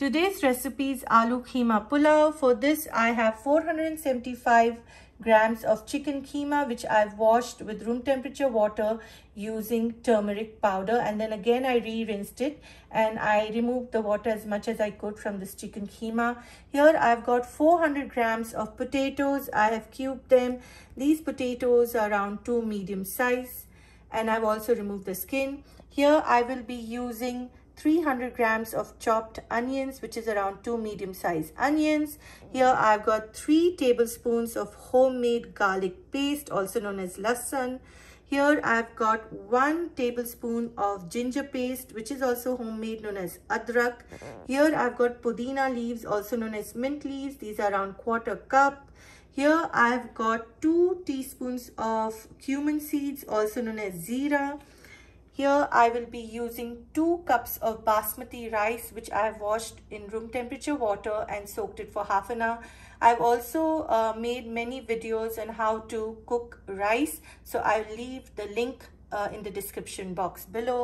Today's recipe is aloo keema pulao. For this, I have 475 grams of chicken keema, which I've washed with room temperature water using turmeric powder, and then again I rinsed it, and I removed the water as much as I could from this chicken keema. Here I've got 400 grams of potatoes. I have cubed them. These potatoes are around 2 medium size, and I've also removed the skin. Here I will be using 300 grams of chopped onions, which is around 2 medium-sized onions. Here I've got 3 tablespoons of homemade garlic paste, also known as lehsun. Here I've got 1 tablespoon of ginger paste, which is also homemade, known as adrak. Here I've got pudina leaves, also known as mint leaves. These are around 1/4 cup. Here I've got 2 teaspoons of cumin seeds, also known as jeera. Here I will be using 2 cups of basmati rice, which I have washed in room temperature water and soaked it for half an hour. I've also made many videos on how to cook rice, so I'll leave the link in the description box below.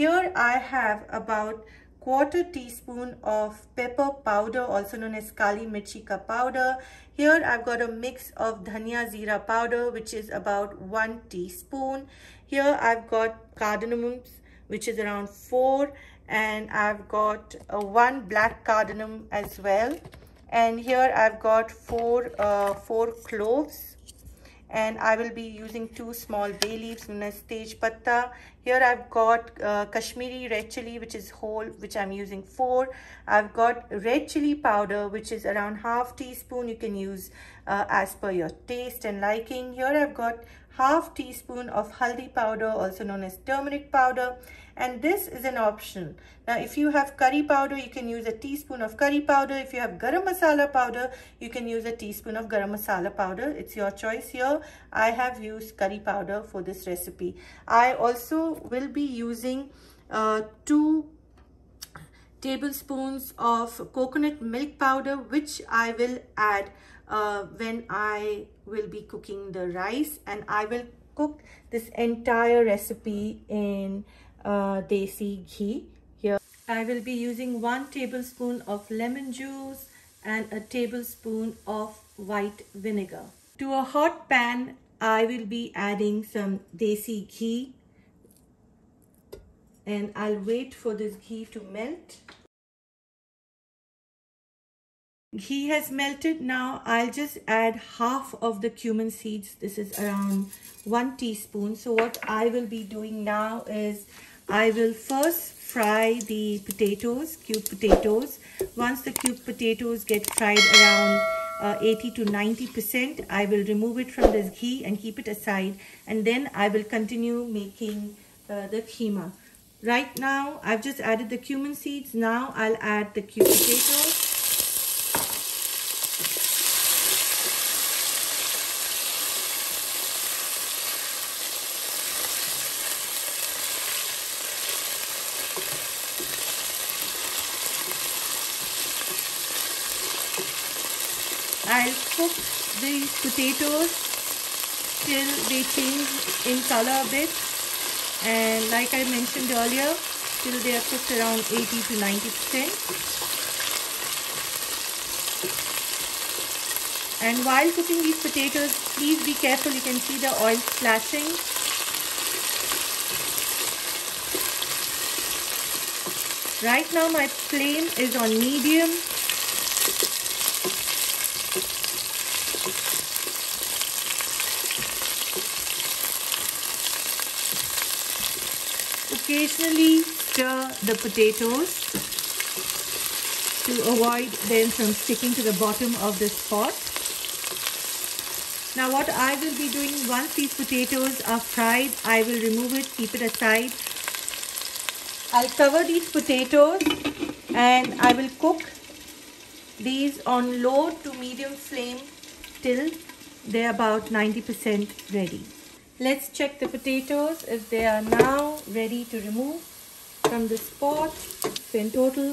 Here I have about 1/4 teaspoon of pepper powder, also known as kali mirchi powder. Here I've got a mix of dhania jeera powder, which is about 1 teaspoon. Here I've got cardamoms, which is around 4, and I've got 1 black cardamom as well. And here I've got four cloves, and I will be using 2 small bay leaves, known as tej patta. Here I've got kashmiri red chilli, which is whole, which I'm using 4. I've got red chilli powder, which is around 1/2 teaspoon. You can use as per your taste and liking. Here I've got 1/2 teaspoon of haldi powder, also known as turmeric powder, and this is an option. Now, if you have curry powder, you can use a teaspoon of curry powder. If you have garam masala powder, you can use a teaspoon of garam masala powder. It's your choice. Here I have used curry powder for this recipe. I also will be using 2 tablespoons of coconut milk powder, which I will add when I will be cooking the rice, and I will cook this entire recipe in desi ghee. Here I will be using 1 tablespoon of lemon juice and a tablespoon of white vinegar. To a hot pan, I will be adding some desi ghee, and I'll wait for this ghee to melt. Ghee has melted. Now I'll just add half of the cumin seeds. This is around 1 teaspoon. So what I will be doing now is I will first fry the potatoes, cubed potatoes. Once the cubed potatoes get fried around 80 to 90%, I will remove it from this ghee and keep it aside, and then I will continue making the keema. Right now I've just added the cumin seeds. Now I'll add the cubed potatoes. I'll cook these potatoes till they change in color a bit, and like I mentioned earlier, till they are cooked around 80 to 90%. And while cooking these potatoes, please be careful. You can see the oil splashing. Right now my flame is on medium. Occasionally stir the potatoes to avoid them from sticking to the bottom of this pot. Now what I will be doing, once these potatoes are fried, I will remove it, keep it aside. I'll cover these potatoes and I will cook these on low to medium flame till they're about 90% ready. Let's check the potatoes if they are now ready to remove from this pot. So in total,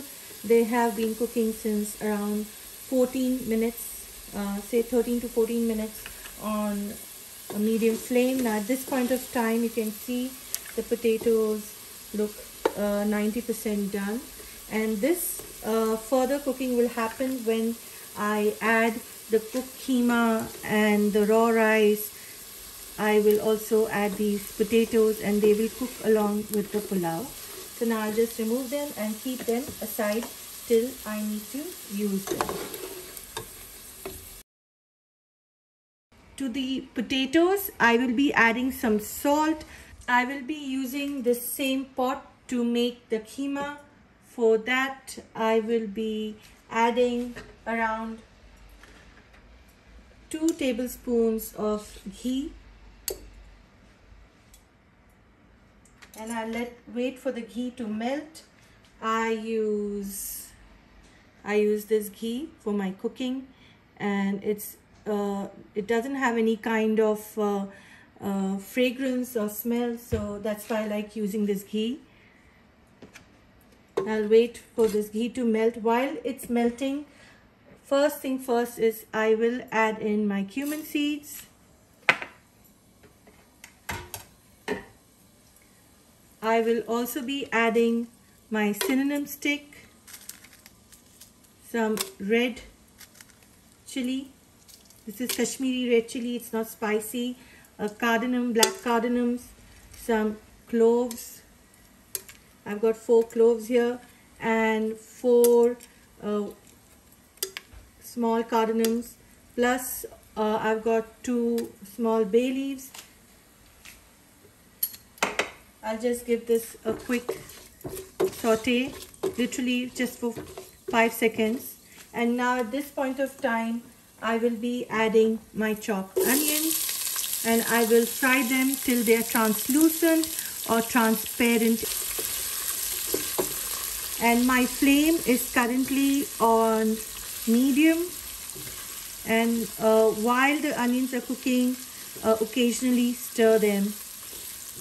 they have been cooking since around 14 minutes, say 13 to 14 minutes on a medium flame. Now at this point of time, you can see the potatoes look 90% done. And this further cooking will happen when I add the cooked keema and the raw rice. I will also add these potatoes and they will cook along with the pulao. So now I'll just remove them and keep them aside till I need to use them. To the potatoes, I will be adding some salt. I will be using the same pot to make the keema. For that, I will be adding around 2 tablespoons of ghee, and I wait for the ghee to melt. I use this ghee for my cooking, and it doesn't have any kind of fragrance or smell, so that's why I like using this ghee. I'll wait for this ghee to melt. While it's melting, first thing first is I will add in my cumin seeds. I will also be adding my cinnamon stick, some red chilli. This is Kashmiri red chilli, it's not spicy. A cardamom, black cardamom, some cloves. I've got 4 cloves here and 4 small cardamoms, plus I've got 2 small bay leaves. I'll just give this a quick saute, literally just for 5 seconds. And now at this point of time, I will be adding my chopped onions, and I will fry them till they are translucent or transparent. And my flame is currently on medium, and while the onions are cooking, occasionally stir them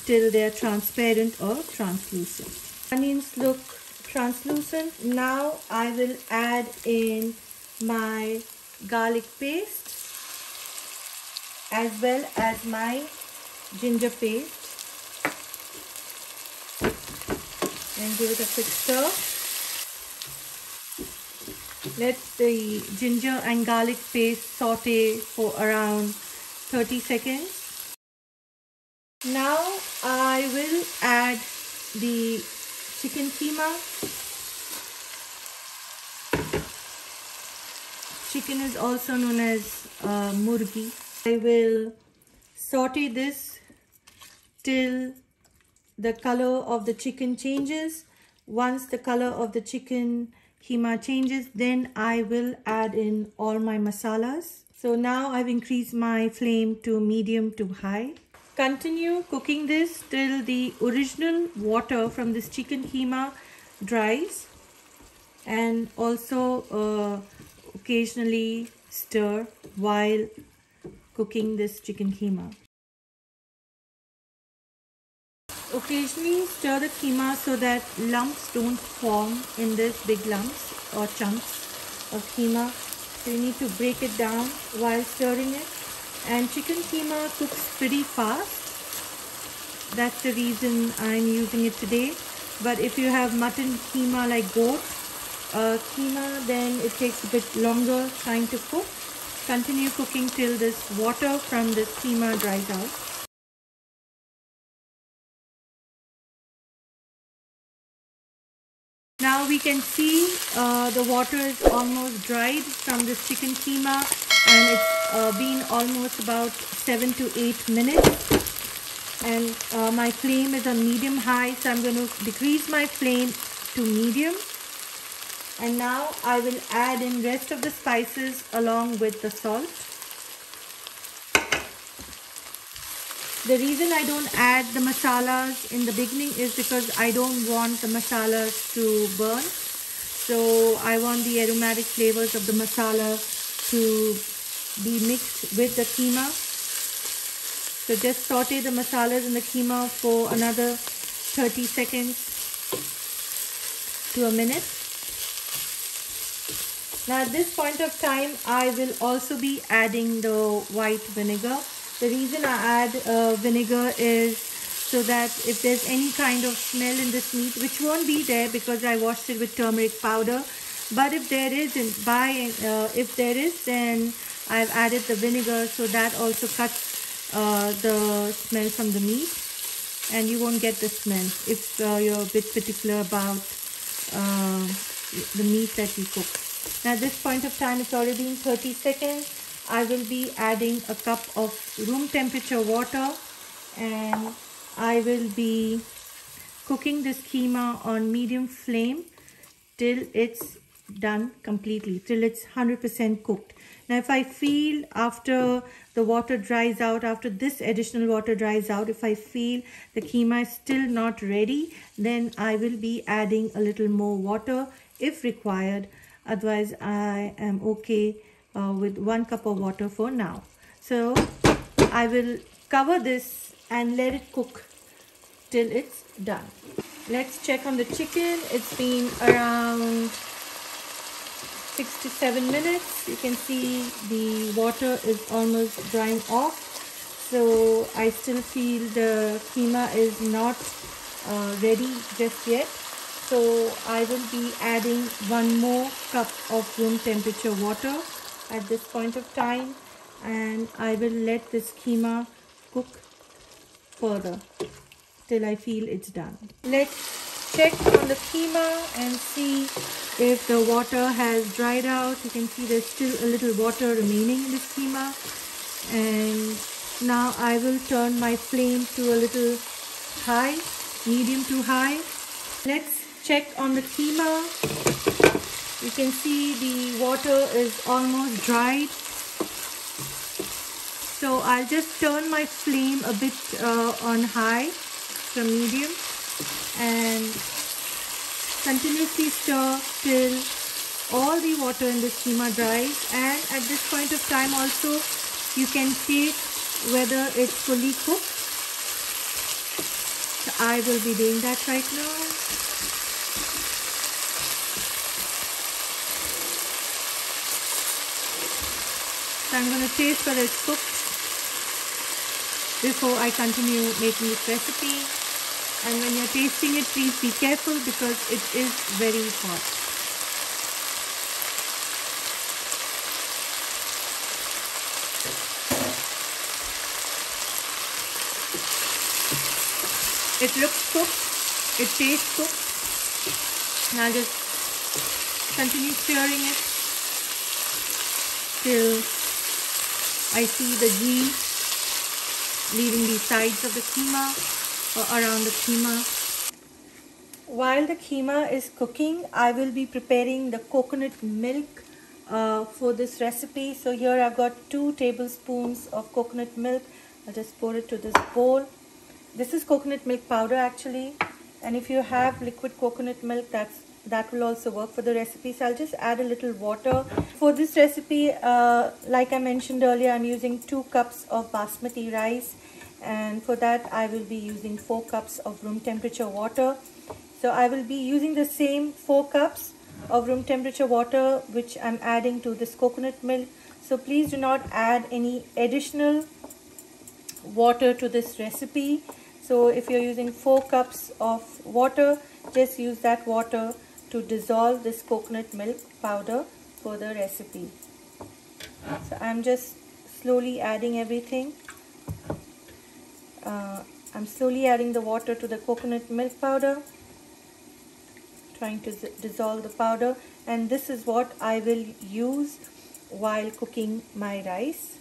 till they are transparent or translucent. Onions look translucent. Now I will add in my garlic paste as well as my ginger paste and give it a quick stir. Let the ginger and garlic paste saute for around 30 seconds. Now I will add the chicken keema. Chicken is also known as murgi. I will saute this till the color of the chicken changes. Once the color of the chicken keema changes, then I will add in all my masalas. So now I've increased my flame to medium to high. Continue cooking this till the original water from this chicken keema dries, and also occasionally stir while cooking this chicken keema. Occasionally stir the keema so that lumps don't form in this, big lumps or chunks of keema. So you need to break it down while stirring it. And chicken keema cooks pretty fast. That's the reason I'm using it today. But if you have mutton keema, like goat keema, then it takes a bit longer time to cook. Continue cooking till this water from this keema dries out. Now we can see the water is almost dried from this chicken keema, and it's been almost about 7 to 8 minutes, and my flame is on medium high, so I'm going to decrease my flame to medium. And now I will add in rest of the spices along with the salt. The reason I don't add the masalas in the beginning is because I don't want the masalas to burn. So I want the aromatic flavors of the masala to be mixed with the keema. So just saute the masalas and the keema for another 30 seconds to a minute. Now at this point of time, I will also be adding the white vinegar. The reason I add vinegar is so that if there's any kind of smell in this meat, which won't be there because I washed it with turmeric powder, But if there is, then I've added the vinegar, so that also cuts the smell from the meat, and you won't get the smell if you're a bit particular about the meat that you cook. Now at this point of time, it's already been 30 seconds. I will be adding a cup of room temperature water, and I will be cooking this keema on medium flame till it's done completely, till it's 100% cooked. Now if I feel after the water dries out, after this additional water dries out, if I feel the keema is still not ready, then I will be adding a little more water if required. Otherwise, I am okay with 1 cup of water for now. So I will cover this and let it cook till it's done. Let's check on the chicken. It's been around 6 to 7 minutes. You can see the water is almost drying off. So I still feel the keema is not ready just yet. So I will be adding 1 more cup of room temperature water at this point of time, and I will let this keema cook further till I feel it's done. Let's check on the keema and see if the water has dried out. You can see there's still a little water remaining in this keema. And now I will turn my flame to a little high, medium to high. Let's check on the keema. You can see the water is almost dried. So I'll just turn my flame a bit on high from medium and continuously stir till all the water in the keema dries. And at this point of time also, you can taste whether it's fully cooked. So I will be doing that right now. So I'm going to taste whether it's cooked before I continue making this recipe. And when you're tasting it, please be careful because it is very hot. It looks cooked, it tastes cooked. And I'll just continue stirring it till I see the ghee leaving the sides of the keema or around the keema. While the keema is cooking, I will be preparing the coconut milk for this recipe. So here I've got 2 tablespoons of coconut milk. I'll just pour it to this bowl. This is coconut milk powder actually, and if you have liquid coconut milk, that will also work for the recipe. So I'll just add a little water. For this recipe, like I mentioned earlier, I'm using 2 cups of basmati rice, and for that I will be using 4 cups of room temperature water. So I will be using the same 4 cups of room temperature water which I'm adding to this coconut milk. So please do not add any additional water to this recipe. So if you're using 4 cups of water, just use that water to dissolve this coconut milk powder for the recipe. So I'm just slowly adding everything. I'm slowly adding the water to the coconut milk powder, trying to dissolve the powder, and this is what I will use while cooking my rice.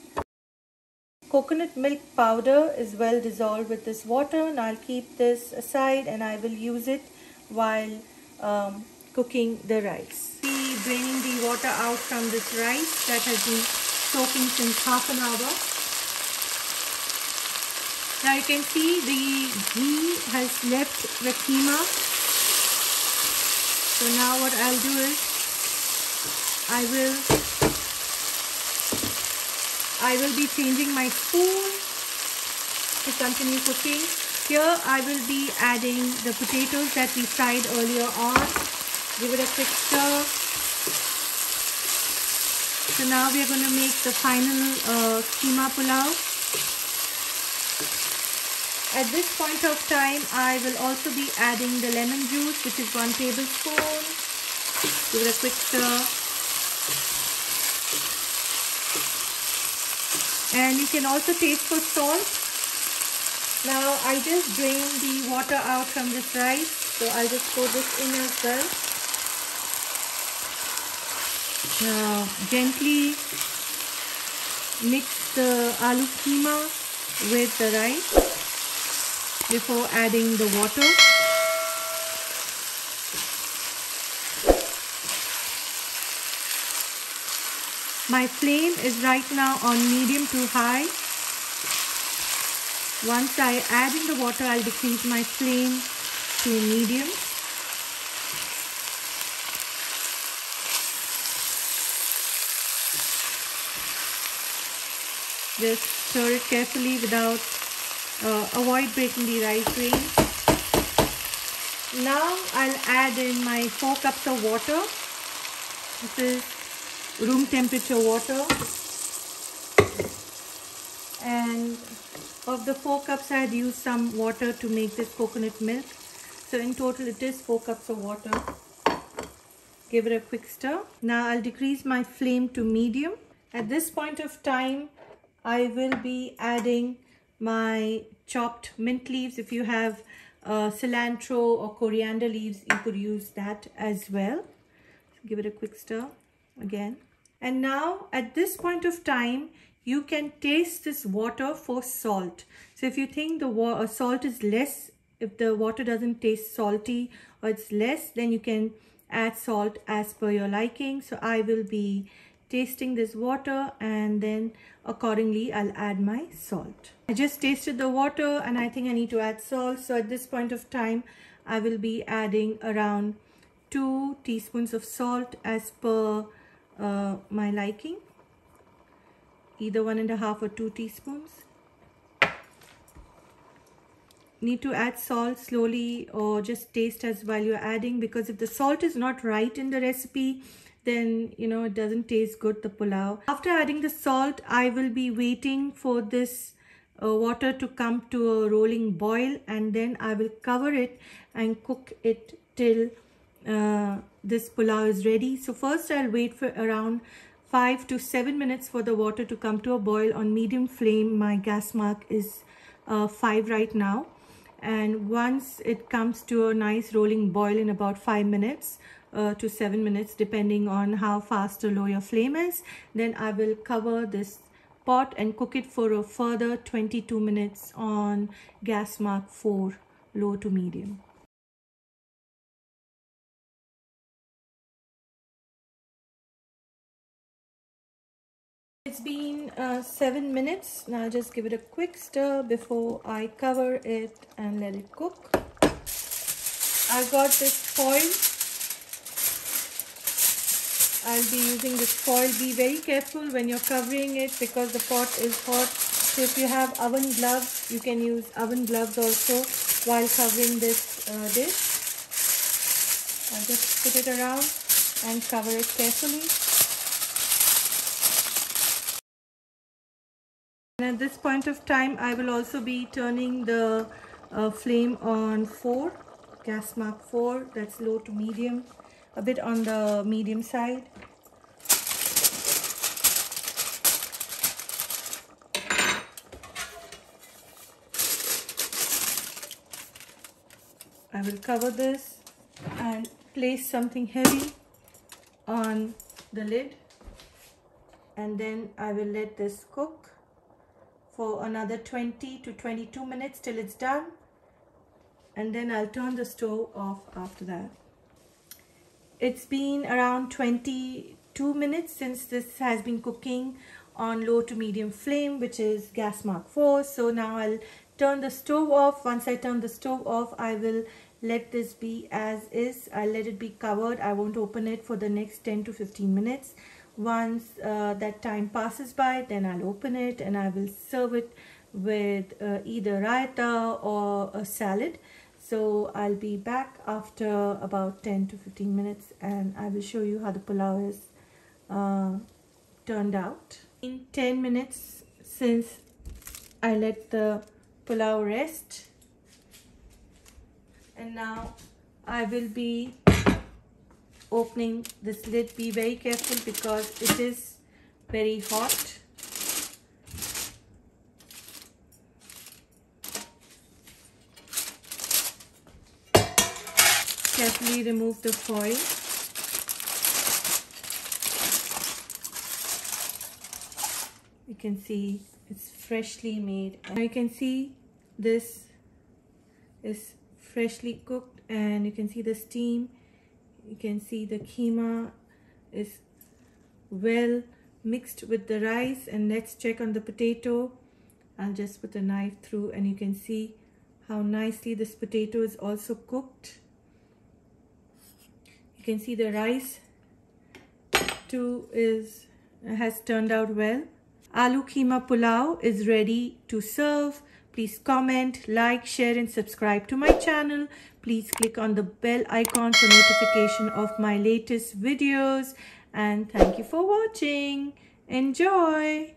Coconut milk powder is well dissolved with this water, and I'll keep this aside and I will use it while cooking the rice. Be draining the water out from this rice that has been soaking since half an hour. Now you can see the ghee has left the keema. So now what I'll do is I will be changing my spoon to continue cooking. Here I will be adding the potatoes that we fried earlier on. Give it a quick stir. So now we are going to make the final keema pulao. At this point of time, I will also be adding the lemon juice, which is 1 tablespoon. Give it a quick stir. And you can also taste for salt. Now I just drained the water out from this rice, so I'll just pour this in as well. Now gently mix the aloo keema with the rice before adding the water. My flame is right now on medium to high. Once I add in the water, I'll decrease my flame to medium. Just stir it carefully without avoid breaking the rice grain. Now I'll add in my 4 cups of water. This is room temperature water. And of the 4 cups, I had used some water to make this coconut milk. So in total, it is 4 cups of water. Give it a quick stir. Now I'll decrease my flame to medium. At this point of time, I will be adding my chopped mint leaves. If you have cilantro or coriander leaves, you could use that as well. So give it a quick stir again. And now at this point of time, you can taste this water for salt. So if you think the salt is less, if the water doesn't taste salty or it's less, then you can add salt as per your liking. So I will be tasting this water, and then accordingly I'll add my salt. I just tasted the water and I think I need to add salt. So at this point of time, I will be adding around 2 teaspoons of salt as per my liking, either 1.5 or 2 teaspoons. Need to add salt slowly or just taste as while you're adding, because if the salt is not right in the recipe, then you know it doesn't taste good, the pulao. After adding the salt, I will be waiting for this water to come to a rolling boil, and then I will cover it and cook it till this pulao is ready. So first I'll wait for around 5 to 7 minutes for the water to come to a boil on medium flame. My gas mark is 5 right now. And once it comes to a nice rolling boil in about 5 minutes to 7 minutes, depending on how fast or low your flame is, then I will cover this pot and cook it for a further 22 minutes on gas mark 4, low to medium. It's been 7 minutes. Now I'll just give it a quick stir before I cover it and let it cook. I've got this foil. I'll be using this foil. Be very careful when you're covering it because the pot is hot. So if you have oven gloves, you can use oven gloves also while covering this dish. I'll just put it around and cover it carefully. And at this point of time, I will also be turning the flame on 4, gas mark 4, that's low to medium, a bit on the medium side. I will cover this and place something heavy on the lid, and then I will let this cook for another 20 to 22 minutes till it's done, and then I'll turn the stove off after that. It's been around 22 minutes since this has been cooking on low to medium flame, which is gas mark 4. So now I'll turn the stove off. Once I turn the stove off, I will let this be as is. I'll let it be covered. I won't open it for the next 10 to 15 minutes. Once that time passes by, then I'll open it and I will serve it with either raita or a salad. So I'll be back after about 10 to 15 minutes and I will show you how the pulao is turned out. In 10 minutes since I let the pulao rest, and now I will be opening this lid, be very careful because it is very hot. Carefully remove the foil. You can see it's freshly made. Now you can see this is freshly cooked and you can see the steam. You can see the keema is well mixed with the rice. And let's check on the potato. I'll just put a knife through and you can see how nicely this potato is also cooked. You can see the rice too has turned out well. Aloo keema pulao is ready to serve. Please comment, like, share and subscribe to my channel. Please click on the bell icon for notification of my latest videos. And thank you for watching. Enjoy!